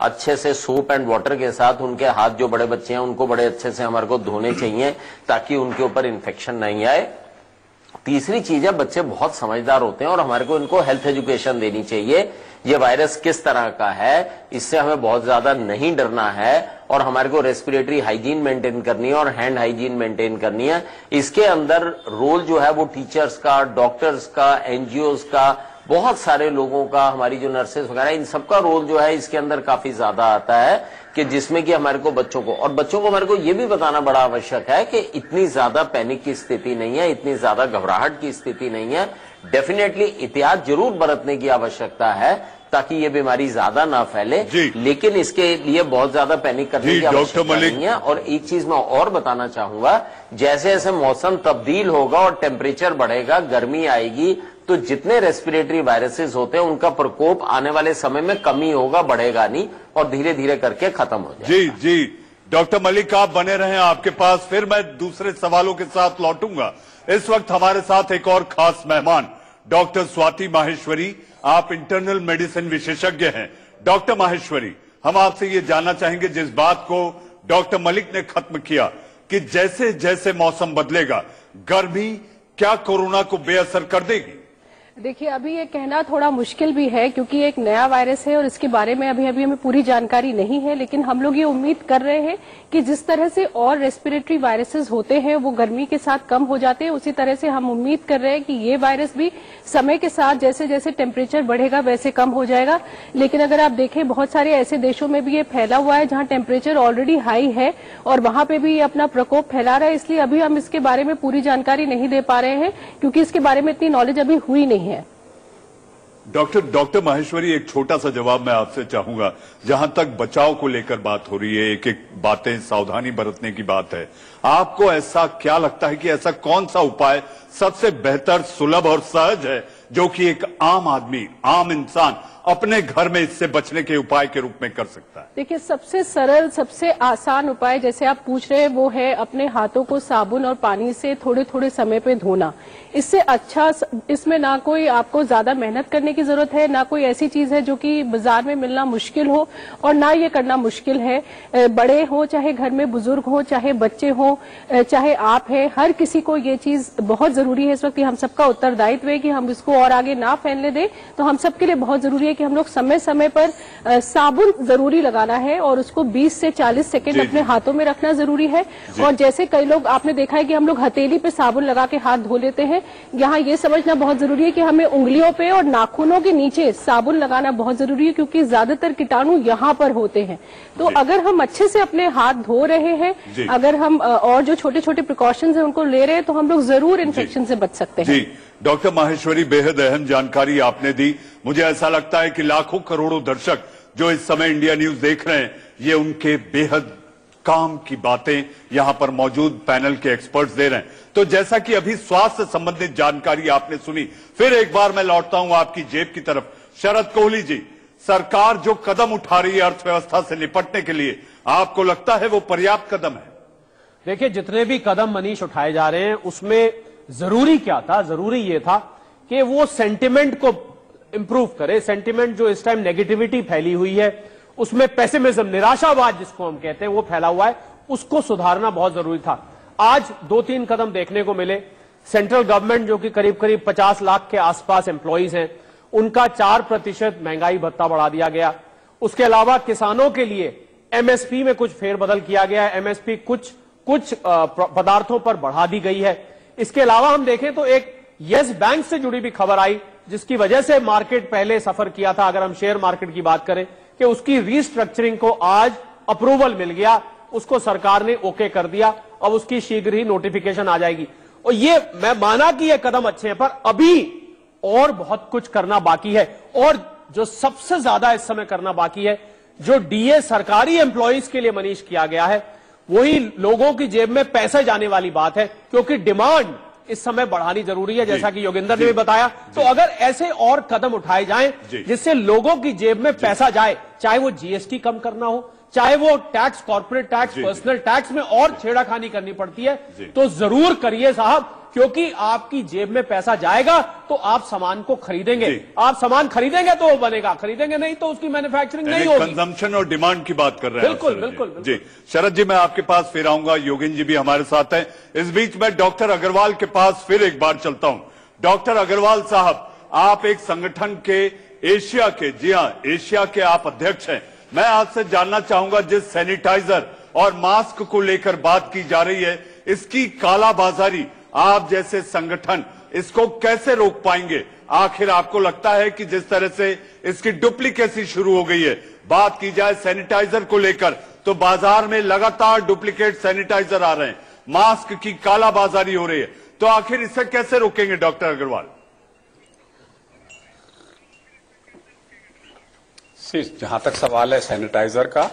अच्छे से सोप एंड वाटर के साथ उनके हाथ, जो बड़े बच्चे हैं उनको बड़े अच्छे से हमारे को धोने चाहिए ताकि उनके ऊपर इन्फेक्शन नहीं आए। तीसरी चीज है, बच्चे बहुत समझदार होते हैं और हमारे को इनको हेल्थ एजुकेशन देनी चाहिए। ये वायरस किस तरह का है, इससे हमें बहुत ज्यादा नहीं डरना है और हमारे को रेस्पिरेटरी हाइजीन मेंटेन करनी है और हैंड हाइजीन मेंटेन करनी है। इसके अंदर रोल जो है वो टीचर्स का, डॉक्टर्स का, एनजीओज का, बहुत सारे लोगों का, हमारी जो नर्सेस वगैरह, इन सबका रोल जो है इसके अंदर काफी ज्यादा आता है कि जिसमें कि हमारे को बच्चों को हमारे को ये भी बताना बड़ा आवश्यक है कि इतनी ज्यादा पैनिक की स्थिति नहीं है, इतनी ज्यादा घबराहट की स्थिति नहीं है। डेफिनेटली एहतियात जरूर बरतने की आवश्यकता है ताकि ये बीमारी ज्यादा ना फैले, लेकिन इसके लिए बहुत ज्यादा पैनिक करने की आवश्यकता नहीं है। और एक चीज मैं और बताना चाहूंगा, जैसे जैसे मौसम तब्दील होगा और टेम्परेचर बढ़ेगा, गर्मी आएगी, तो जितने रेस्पिरेटरी वायरसेस होते हैं उनका प्रकोप आने वाले समय में कमी होगा, बढ़ेगा नहीं और धीरे धीरे करके खत्म हो जाएगा। जी, डॉक्टर मलिक आप बने रहें, आपके पास फिर मैं दूसरे सवालों के साथ लौटूंगा। इस वक्त हमारे साथ एक और खास मेहमान डॉक्टर स्वाति माहेश्वरी, आप इंटरनल मेडिसिन विशेषज्ञ हैं। डॉक्टर माहेश्वरी, हम आपसे ये जानना चाहेंगे, जिस बात को डॉक्टर मलिक ने खत्म किया कि जैसे जैसे मौसम बदलेगा, गर्मी क्या कोरोना को बेअसर कर देगी? देखिए, अभी ये कहना थोड़ा मुश्किल भी है क्योंकि एक नया वायरस है और इसके बारे में अभी हमें पूरी जानकारी नहीं है, लेकिन हम लोग ये उम्मीद कर रहे हैं कि जिस तरह से और रेस्पिरेटरी वायरसेस होते हैं वो गर्मी के साथ कम हो जाते हैं, उसी तरह से हम उम्मीद कर रहे हैं कि ये वायरस भी समय के साथ जैसे जैसे टेम्परेचर बढ़ेगा वैसे कम हो जाएगा। लेकिन अगर आप देखें, बहुत सारे ऐसे देशों में भी ये फैला हुआ है जहाँ टेम्परेचर ऑलरेडी हाई है और वहां पर भी ये अपना प्रकोप फैला रहा है, इसलिए अभी हम इसके बारे में पूरी जानकारी नहीं दे पा रहे हैं क्योंकि इसके बारे में इतनी नॉलेज अभी हुई नहीं। डॉक्टर माहेश्वरी, एक छोटा सा जवाब मैं आपसे चाहूंगा। जहां तक बचाव को लेकर बात हो रही है, एक एक बातें, सावधानी बरतने की बात है, आपको ऐसा क्या लगता है कि ऐसा कौन सा उपाय सबसे बेहतर, सुलभ और सहज है जो कि एक आम आदमी, आम इंसान अपने घर में इससे बचने के उपाय के रूप में कर सकता है? देखिए, सबसे सरल, सबसे आसान उपाय जैसे आप पूछ रहे हैं वो है अपने हाथों को साबुन और पानी से थोड़े थोड़े समय पे धोना। इससे अच्छा, इसमें ना कोई आपको ज्यादा मेहनत करने की जरूरत है, ना कोई ऐसी चीज है जो कि बाजार में मिलना मुश्किल हो और ना ये करना मुश्किल है। बड़े हो चाहे घर में बुजुर्ग हो, चाहे बच्चे हो, चाहे आप है, हर किसी को ये चीज बहुत जरूरी है। इस वक्त हम सबका उत्तरदायित्व है कि हम इसको और आगे ना फैलने दें, तो हम सबके लिए बहुत जरूरी है कि हम लोग समय समय पर साबुन जरूरी लगाना है और उसको 20 से 40 सेकंड अपने हाथों में रखना जरूरी है। और जैसे कई लोग, आपने देखा है कि हम लोग हथेली पे साबुन लगा के हाथ धो लेते हैं, यहाँ ये समझना बहुत जरूरी है कि हमें उंगलियों पे और नाखूनों के नीचे साबुन लगाना बहुत जरूरी है क्योंकि ज्यादातर कीटाणु यहाँ पर होते हैं। तो अगर हम अच्छे से अपने हाथ धो रहे हैं, अगर हम और जो छोटे छोटे प्रिकॉशंस हैं उनको ले रहे हैं, तो हम लोग जरूर इन्फेक्शन से बच सकते हैं। डॉक्टर माहेश्वरी, बेहद अहम जानकारी आपने दी। मुझे ऐसा लगता है कि लाखों करोड़ों दर्शक जो इस समय इंडिया न्यूज देख रहे हैं, ये उनके बेहद काम की बातें यहां पर मौजूद पैनल के एक्सपर्ट्स दे रहे हैं। तो जैसा कि अभी स्वास्थ्य संबंधित जानकारी आपने सुनी, फिर एक बार मैं लौटता हूं आपकी जेब की तरफ। शरद कोहली जी, सरकार जो कदम उठा रही है अर्थव्यवस्था से निपटने के लिए, आपको लगता है वो पर्याप्त कदम है? देखिये, जितने भी कदम मनीष उठाए जा रहे हैं उसमें जरूरी क्या था? जरूरी ये था कि वो सेंटिमेंट को इंप्रूव करे। सेंटिमेंट जो इस टाइम नेगेटिविटी फैली हुई है, उसमें पेसिमिज्म, निराशावाद जिसको हम कहते हैं, वो फैला हुआ है, उसको सुधारना बहुत जरूरी था। आज दो तीन कदम देखने को मिले। सेंट्रल गवर्नमेंट जो कि करीब करीब 50 लाख के आसपास एम्प्लॉइज हैं, उनका 4% महंगाई भत्ता बढ़ा दिया गया। उसके अलावा किसानों के लिए एमएसपी में कुछ फेरबदल किया गया है, एमएसपी कुछ पदार्थों पर बढ़ा दी गई है। इसके अलावा हम देखें तो एक येस बैंक से जुड़ी भी खबर आई जिसकी वजह से मार्केट पहले सफर किया था। अगर हम शेयर मार्केट की बात करें कि उसकी रीस्ट्रक्चरिंग को आज अप्रूवल मिल गया, उसको सरकार ने ओके कर दिया, अब उसकी शीघ्र ही नोटिफिकेशन आ जाएगी। और ये मैं माना कि ये कदम अच्छे हैं, पर अभी और बहुत कुछ करना बाकी है। और जो सबसे ज्यादा इस समय करना बाकी है, जो डीए सरकारी एम्प्लॉइज के लिए मनीष किया गया है, वही लोगों की जेब में पैसे जाने वाली बात है, क्योंकि डिमांड इस समय बढ़ानी जरूरी है, जैसा कि योगेंद्र ने भी बताया। तो अगर ऐसे और कदम उठाए जाएं जिससे लोगों की जेब में पैसा जाए, चाहे वो जीएसटी कम करना हो, चाहे वो tax, corporate tax, personal tax में और छेड़ाखानी करनी पड़ती है, तो जरूर करिए साहब, क्योंकि आपकी जेब में पैसा जाएगा तो आप सामान को खरीदेंगे, आप सामान खरीदेंगे तो वो बनेगा, खरीदेंगे नहीं तो उसकी मैन्युफैक्चरिंग नहीं होगी। कंजम्पशन और डिमांड की बात कर रहे हैं। बिल्कुल बिल्कुल जी। शरद जी, मैं आपके पास फिर आऊंगा, योगेंद्र जी भी हमारे साथ हैं। इस बीच में डॉक्टर अग्रवाल के पास फिर एक बार चलता हूं। डॉक्टर अग्रवाल साहब, आप एक संगठन के एशिया के, जी हाँ, एशिया के आप अध्यक्ष हैं। मैं आपसे जानना चाहूंगा, जिस सैनिटाइजर और मास्क को लेकर बात की जा रही है, इसकी कालाबाजारी आप जैसे संगठन इसको कैसे रोक पाएंगे? आखिर आपको लगता है कि जिस तरह से इसकी डुप्लीकेसी शुरू हो गई है, बात की जाए सैनिटाइजर को लेकर तो बाजार में लगातार डुप्लीकेट सैनिटाइजर आ रहे हैं, मास्क की कालाबाजारी हो रही है, तो आखिर इसे कैसे रोकेंगे डॉक्टर अग्रवाल? जहां तक सवाल है सैनिटाइजर का,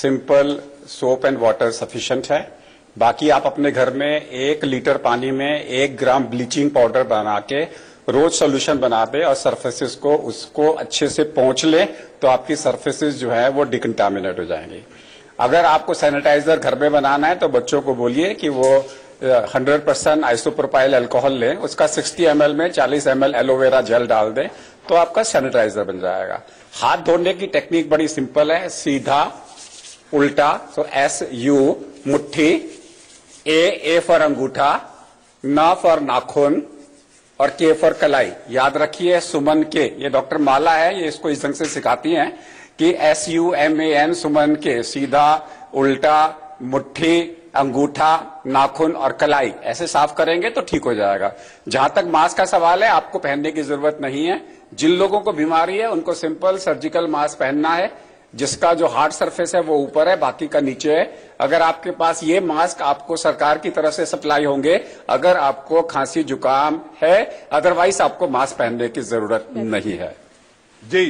simple soap and water sufficient है। बाकी आप अपने घर में 1 लीटर पानी में 1 ग्राम ब्लीचिंग पाउडर बना के रोज सोल्यूशन बना दे और सरफेसेस को उसको अच्छे से पोंछ ले, तो आपकी सरफेसेस जो है वो डिकंटामिनेट हो जाएंगी। अगर आपको सैनिटाइजर घर में बनाना है तो बच्चों को बोलिए कि वो 100% आइसोप्रोपाइल अल्कोहल लें, उसका 60 ml में 40 ml एलोवेरा जेल डाल दें, तो आपका सैनिटाइजर बन जाएगा। हाथ धोने की टेक्निक बड़ी सिंपल है, सीधा, उल्टा, तो SU, मुट्ठी, A फॉर अंगूठा, N फॉर नाखून और K फॉर कलाई। याद रखिए, सुमन के, ये डॉक्टर माला है, ये इसको इस ढंग से सिखाती हैं कि SUMAN, सुमन के, सीधा, उल्टा, मुट्ठी, अंगूठा, नाखून और कलाई, ऐसे साफ करेंगे तो ठीक हो जाएगा। जहां तक मास्क का सवाल है, आपको पहनने की जरूरत नहीं है। जिन लोगों को बीमारी है उनको सिंपल सर्जिकल मास्क पहनना है, जिसका जो हार्ड सरफेस है वो ऊपर है, बाकी का नीचे है। अगर आपके पास ये मास्क आपको सरकार की तरफ से सप्लाई होंगे अगर आपको खांसी जुकाम है, अदरवाइज आपको मास्क पहनने की जरूरत नहीं है। जी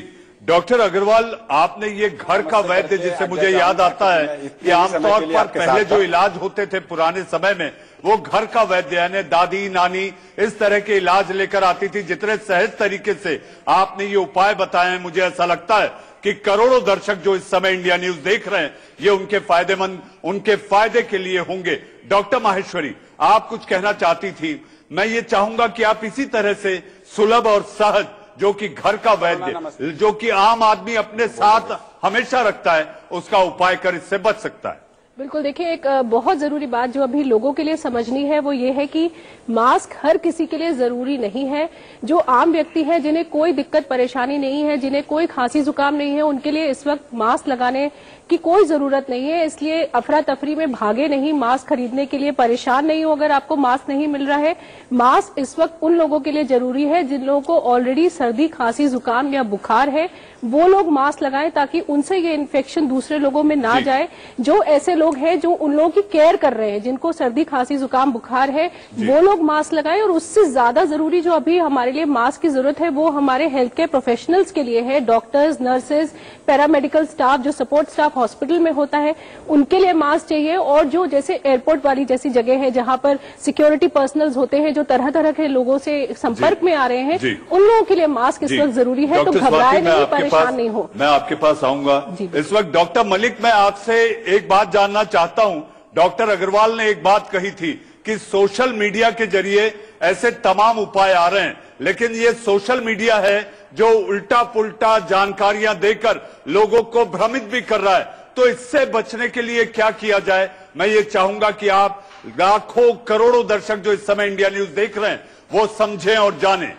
डॉक्टर अग्रवाल, आपने ये घर का वैद्य, जिसे मुझे याद आता है कि आमतौर पर पहले जो इलाज होते थे पुराने समय में, वो घर का वैद्य यानी दादी नानी इस तरह के इलाज लेकर आती थी। जितने सहज तरीके से आपने ये उपाय बताए हैं, मुझे ऐसा लगता है कि करोड़ों दर्शक जो इस समय इंडिया न्यूज देख रहे हैं, ये उनके फायदे के लिए होंगे। डॉक्टर माहेश्वरी, आप कुछ कहना चाहती थी, मैं ये चाहूंगा कि आप इसी तरह से सुलभ और सहज, जो कि घर का वैद्य, जो कि आम आदमी अपने साथ हमेशा रखता है, उसका उपाय कर इससे बच सकता है। बिल्कुल, देखिए एक बहुत जरूरी बात जो अभी लोगों के लिए समझनी है वो ये है कि मास्क हर किसी के लिए जरूरी नहीं है। जो आम व्यक्ति हैं, जिन्हें कोई दिक्कत परेशानी नहीं है, जिन्हें कोई खांसी जुकाम नहीं है, उनके लिए इस वक्त मास्क लगाने की कोई जरूरत नहीं है। इसलिए अफरा तफरी में भागे नहीं, मास्क खरीदने के लिए परेशान नहीं हो। अगर आपको मास्क नहीं मिल रहा है, मास्क इस वक्त उन लोगों के लिए जरूरी है जिन लोगों को ऑलरेडी सर्दी, खांसी, जुकाम या बुखार है, वो लोग मास्क लगाएं ताकि उनसे ये इन्फेक्शन दूसरे लोगों में ना जाए। जो ऐसे लोग हैं जो उन लोगों की केयर कर रहे हैं, जिनको सर्दी, खांसी, जुकाम, बुखार है, वो लोग मास्क लगाएं। और उससे ज्यादा जरूरी जो अभी हमारे लिए मास्क की जरूरत है वो हमारे हेल्थ केयर प्रोफेशनल्स के लिए है। डॉक्टर्स, नर्सेज, पैरामेडिकल स्टाफ, जो सपोर्ट स्टाफ हॉस्पिटल में होता है, उनके लिए मास्क चाहिए। और जो जैसे एयरपोर्ट वाली जैसी जगह है जहां पर सिक्योरिटी पर्सनल्स होते हैं, जो तरह तरह के लोगों से संपर्क में आ रहे हैं, उन लोगों के लिए मास्क इस वक्त जरूरी है। तो घबराए नहीं, परेशान नहीं हो। मैं आपके पास आऊंगा इस वक्त। डॉक्टर मलिक, मैं आपसे एक बात जानना चाहता हूं। डॉक्टर अग्रवाल ने एक बात कही थी कि सोशल मीडिया के जरिए ऐसे तमाम उपाय आ रहे हैं, लेकिन ये सोशल मीडिया है जो उल्टा पुल्टा जानकारियां देकर लोगों को भ्रमित भी कर रहा है। तो इससे बचने के लिए क्या किया जाए, मैं ये चाहूंगा कि आप लाखों करोड़ों दर्शक जो इस समय इंडिया न्यूज देख रहे हैं वो समझें और जानें।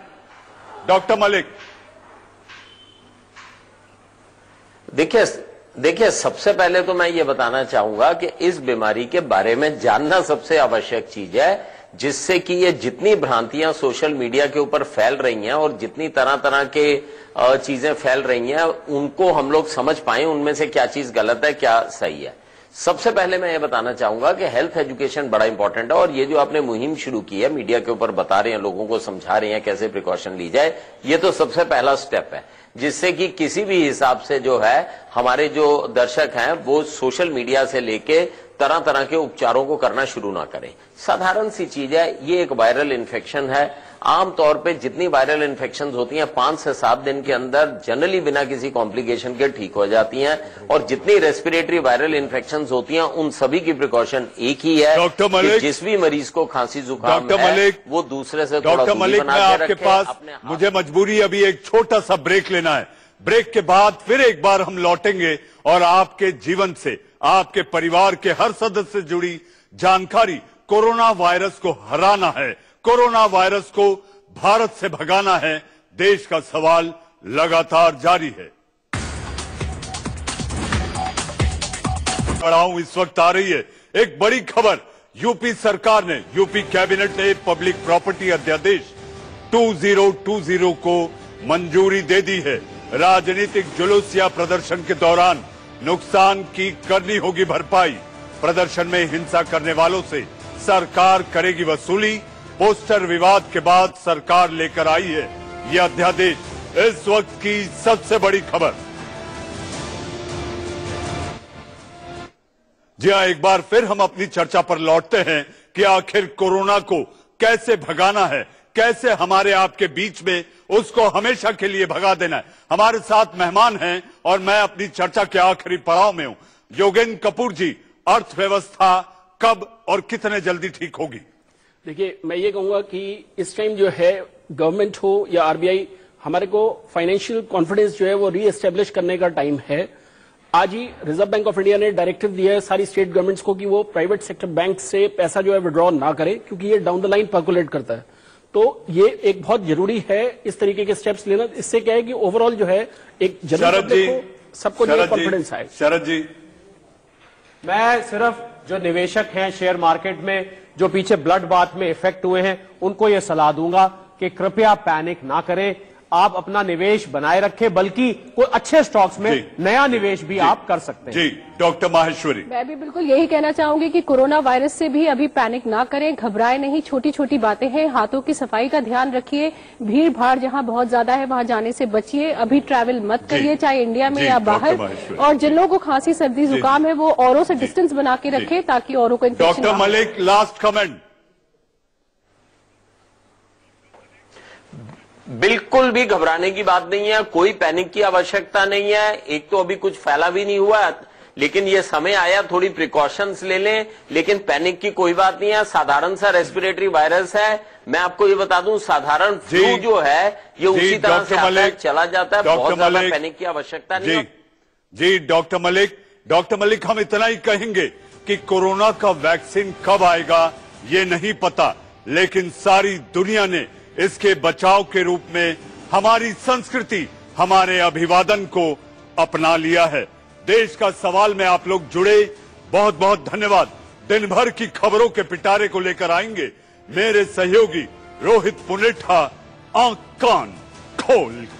डॉक्टर मलिक। देखिए सबसे पहले तो मैं ये बताना चाहूंगा कि इस बीमारी के बारे में जानना सबसे आवश्यक चीज है, जिससे कि ये जितनी भ्रांतियां सोशल मीडिया के ऊपर फैल रही हैं और जितनी तरह तरह के चीजें फैल रही हैं उनको हम लोग समझ पाए उनमें से क्या चीज गलत है क्या सही है। सबसे पहले मैं ये बताना चाहूंगा कि हेल्थ एजुकेशन बड़ा इंपॉर्टेंट है और ये जो आपने मुहिम शुरू की है, मीडिया के ऊपर बता रहे हैं, लोगों को समझा रहे हैं कैसे प्रिकॉशन ली जाए, ये तो सबसे पहला स्टेप है, जिससे कि किसी भी हिसाब से जो है हमारे जो दर्शक हैं वो सोशल मीडिया से लेके तरह तरह के उपचारों को करना शुरू ना करें। साधारण सी चीज है, ये एक वायरल इन्फेक्शन है। आमतौर पे जितनी वायरल इन्फेक्शंस होती हैं 5 से 7 दिन के अंदर जनरली बिना किसी कॉम्प्लिकेशन के ठीक हो जाती हैं और जितनी रेस्पिरेटरी वायरल इन्फेक्शंस होती हैं उन सभी की प्रिकॉशन एक ही है कि जिस भी मरीज को खांसी जुकाम है वो दूसरे से थोड़ा दूरी बना के रखें। मुझे मजबूरी अभी एक छोटा सा ब्रेक लेना है, ब्रेक के बाद फिर एक बार हम लौटेंगे और आपके जीवन से, आपके परिवार के हर सदस्य से जुड़ी जानकारी, कोरोना वायरस को हराना है, कोरोना वायरस को भारत से भगाना है, देश का सवाल लगातार जारी है। बढ़ाऊं इस वक्त आ रही है एक बड़ी खबर, यूपी सरकार ने, यूपी कैबिनेट ने पब्लिक प्रॉपर्टी अध्यादेश 2020 को मंजूरी दे दी है। राजनीतिक जुलूस या प्रदर्शन के दौरान नुकसान की करनी होगी भरपाई, प्रदर्शन में हिंसा करने वालों से सरकार करेगी वसूली। पोस्टर विवाद के बाद सरकार लेकर आई है यह अध्यादेश, इस वक्त की सबसे बड़ी खबर। जी हां, एक बार फिर हम अपनी चर्चा पर लौटते हैं कि आखिर कोरोना को कैसे भगाना है, कैसे हमारे आपके बीच में उसको हमेशा के लिए भगा देना है। हमारे साथ मेहमान हैं और मैं अपनी चर्चा के आखिरी पड़ाव में हूं। योगेंद्र कपूर जी, अर्थव्यवस्था कब और कितने जल्दी ठीक होगी? देखिए, मैं ये कहूंगा कि इस टाइम जो है गवर्नमेंट हो या आरबीआई, हमारे को फाइनेंशियल कॉन्फिडेंस जो है वो रीएस्टेब्लिश करने का टाइम है। आज ही रिजर्व बैंक ऑफ इंडिया ने डायरेक्टिव दिया है सारी स्टेट गवर्नमेंट्स को कि वो प्राइवेट सेक्टर बैंक से पैसा जो है विड्रॉ ना करे, क्योंकि ये डाउन द लाइन पर्कुलेट करता है। तो ये एक बहुत जरूरी है इस तरीके के स्टेप्स लेना, इससे क्या है कि ओवरऑल जो है एक जनरल सबको कॉन्फिडेंस आए। शरद जी, मैं सिर्फ जो निवेशक हैं शेयर मार्केट में जो पीछे ब्लड बाथ में इफेक्ट हुए हैं उनको ये सलाह दूंगा कि कृपया पैनिक ना करें, आप अपना निवेश बनाए रखें, बल्कि कोई अच्छे स्टॉक्स में नया निवेश भी आप कर सकते हैं। जी डॉक्टर माहेश्वरी। मैं भी बिल्कुल यही कहना चाहूंगी कि कोरोना वायरस से भी अभी पैनिक ना करें, घबराए नहीं, छोटी छोटी बातें हैं। हाथों की सफाई का ध्यान रखिए, भीड़ भाड़ जहां बहुत ज्यादा है वहां जाने से बचिए, अभी ट्रैवल मत करिए चाहे इंडिया में या बाहर, और जिन लोगों को खांसी सर्दी जुकाम है वो औरों से डिस्टेंस बना के रखें ताकि औरों को infection. Doctor Malik, last comment. बिल्कुल भी घबराने की बात नहीं है, कोई पैनिक की आवश्यकता नहीं है। एक तो अभी कुछ फैला भी नहीं हुआ, लेकिन ये समय आया थोड़ी प्रिकॉशंस ले लें, लेकिन पैनिक की कोई बात नहीं है। साधारण सा रेस्पिरेटरी वायरस है, मैं आपको ये बता दूं साधारण फ्लू जो है ये उसी तरह से आता है, चला जाता है, बहुत ज्यादा पैनिक की आवश्यकता नहीं है। जी डॉक्टर मलिक। डॉक्टर मलिक, हम इतना ही कहेंगे कि कोरोना का वैक्सीन कब आएगा ये नहीं पता, लेकिन सारी दुनिया ने इसके बचाव के रूप में हमारी संस्कृति, हमारे अभिवादन को अपना लिया है। देश का सवाल में आप लोग जुड़े, बहुत बहुत धन्यवाद। दिन भर की खबरों के पिटारे को लेकर आएंगे मेरे सहयोगी रोहित पुनेठा, आंख कान खोल।